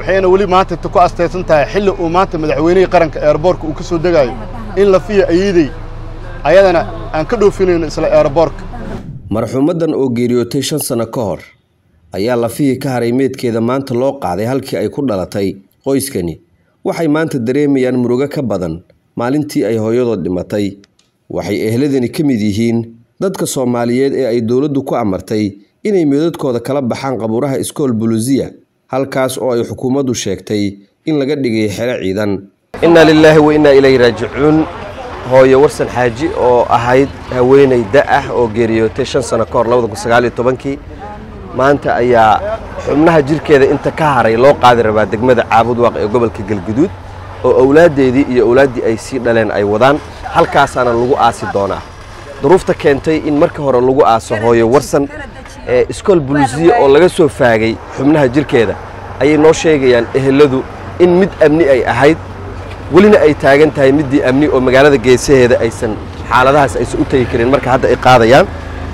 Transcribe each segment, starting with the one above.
وحين ولي ما أنت تكو أستيسنتها حلو وما أنت مدعويني قرنك إيربورك وكسو دقاي إلا في أيدي أيضاً أنكدو فيني إسلا إيربورك مرحومداً أو جيريوتي شن سنة كهر أيا الله فيه كهريميد كذا ما أنت لوقع ذي هالكي أي كرنا لطي قيس كني وحي ما أنت دريمي أن مروجا كبدن مالنتي أي هيوضة دمتي وحي أهلذني كمديهين dadka Soomaaliyeed ee ay dawladdu ku amartay inay midadkooda kala baxaan qabuuraha iskool Buluusiya halkaas oo ay xukuumaddu sheegtay in laga dhigay xero ciidan inna lillahi wa inna ilayhi raaji'un hooyo warsan xaaji oo ahayd haweenay da ah oo geeriyootay 5 sano ka hor 2019 maanta ayaa xubnaha jirkeeda inta ka haray loo qaaday rabaa degmada Caabud Waaq ee gobolka Galgaduud oo awlaadeedii iyo awlaadii ay si dhaleen ay wadaan halkaasaana lagu aasi doonaa ظروفته كانتي إن مركه هرا لجوء عصاهاي ورسن إسكال بلوزية أو لجسوا فاجي حملها جير كذا أي ناشئ يعني أهلذو إن مد أمني أي أحد ولنا أي تاجن تاي مدي أمني أو مجالات الجيسية هذا أيسن على ده سأسقط يكرين مركه هذا إقاضة يعني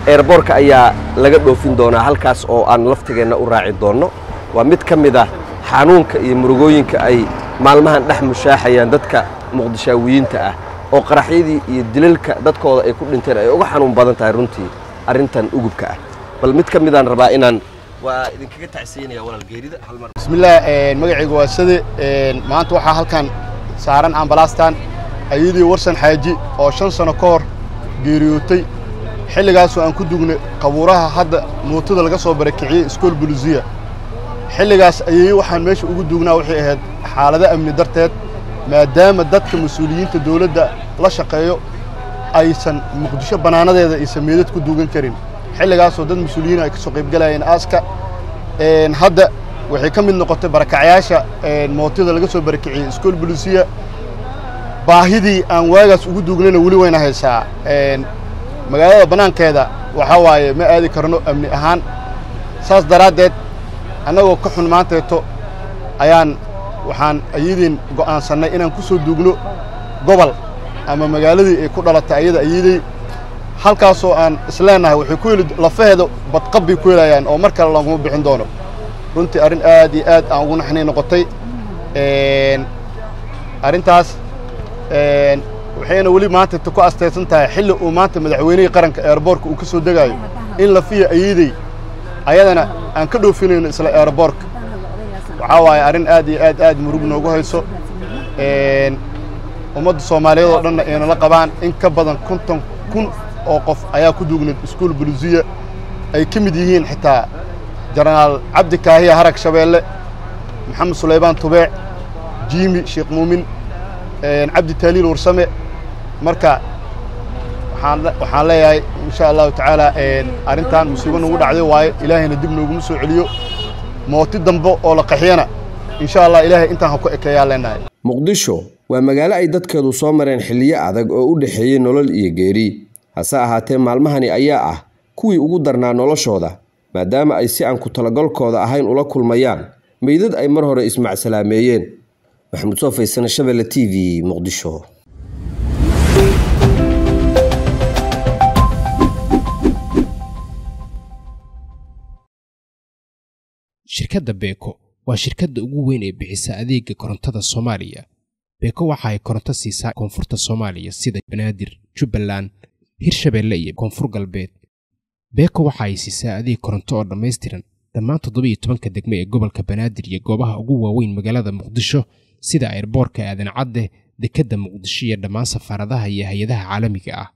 إيربورك أي لجدوا فين دونا هالكاس أو أن لفت جنا وراعي دونا ومد كم ده حنونك يمرجوينك أي معلمها نحن شاحيا ندك مقدشاويين تأه oo qaraxyadii iyo dilalka dadkooda ay ku dhinteen ay uga xanuun badan tahay runtii arintan ugubka ah bal mid ka midaan rabaa inaan waa idinkaga tacsiinaya walaal geerida hal mar bismillaah magacaygu waa sade maanta waxa halkan saaran ambalaastan ayadii warsan xaaji oo 5 sano ka hor geeriyootay xilligaas oo aan ku dugnay qabuuraha hadda mootada laga soo barakiciyay iskool Buluusiya xilligaas ayay waxaan meesha ugu dugnaa wixii ahayd xaalada amni darteed maadaama dadka mas'uuliyiinta dawladda la shaqeeyo aysan muqdisho bananadeeda ay sameeyad ku duugan karin xilligaas oo dad mas'uuliyiin ay ka soo qayb galayeen aaska hadda waxay ka mid noqotay barakacayaasha mootada laga soo barakiciyay iskool Buluusiya baahidii aan waagaas ugu duugnayna wali wayna haysaa magaalada banaankeeda waxa waaye ma aadi karno amni ahaan saas daraadeed anagoo ka xun maanteeto ayaan waxaan ayidin go'aan sanay inaan ku soo duugno gobol ama magaaladii ay ku dhalatay ayada ayidii halkaas oo aan isleenahay wixii ku yilid la fahdo bad qabbi ku yeelayaan oo marka la lagu bixin doono runtii arin aad iyo aad aan ugu naxnay noqotay arintaas waxayna wali maanta ku asteesantahay xilli uu maanta madaxweynihii qaranka airportka uu ka soo dagayo in la fiyo ayidii ayadana aan ka dhoofinayno isla airportka waxaay arin aad iyo aad murug noogu hayso ummadda Soomaaliyeed oo dhan ayna la qabaan in ka badan 50,000 oo qof ayaa ku duugnay iskool Buluusiya ay kamid yihiin xitaa Generaal Cabdi Kaahiya Harag Shabeelle Maxamed Suleymaan Tubee Jimi Sheekh Muumin Cabdi Taaliil Warsame marka waxaan leeyahay insha Allah ta'ala arintan musiibo noogu dhacday waaye Ilaahayna dib noogu soo celiyo موتي دمبو أو لقحينا إن شاء الله إلهي أنت هكو إكيا لنا مقدشو ومجالا أي داد كادو صامرين حليا عدق أو دحيي نولل إيجيري هساها هاتين معلمهاني أياءه كوي أقدرنا نولشو ده ما دام أي سيان كتلقالكو ده أهين أولا كل ميان ميداد أي مرهر إسمع سلاميين محمد صوفي السنة شبل تي في مقدشو. shirkadda Beko waa shirkadda ugu weyn ee bixisa adeega korontada Soomaaliya. Beko waxa ay koronto siisaa koonfurta Soomaaliya sida Banaadir, Jubbaland, Hirshabeelle iyo Koonfur Galbeed. Beko waxa ay siisaa adeeg koronto oo dhameystiran dhammaan 17 degmo ee gobolka Banaadir iyo goobaha ugu waaweyn magaalada Muqdisho sida airportka Aadan Cadde, dekedda Muqdisho iyo dhammaan safaaradaha iyo hay'adaha caalamiga ah.